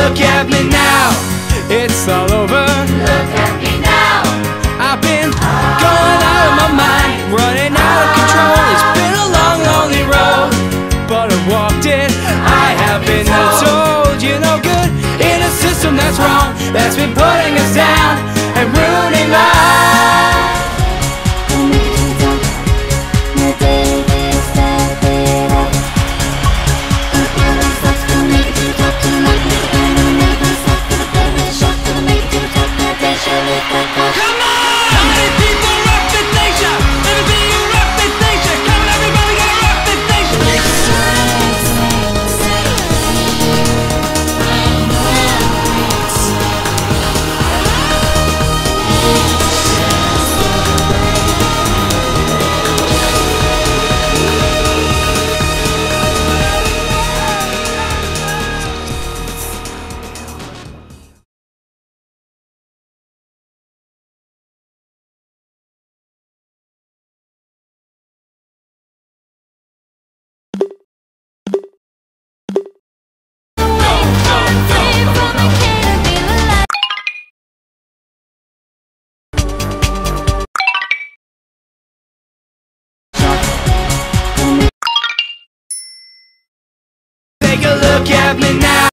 Look at me now, it's all over. Look at me now. I've been going out of my mind, running out of control. It's been a long, lonely road, but I walked it. I have been told you're no good in a system that's wrong, that's been putting us down and ruining lives. Look at me now,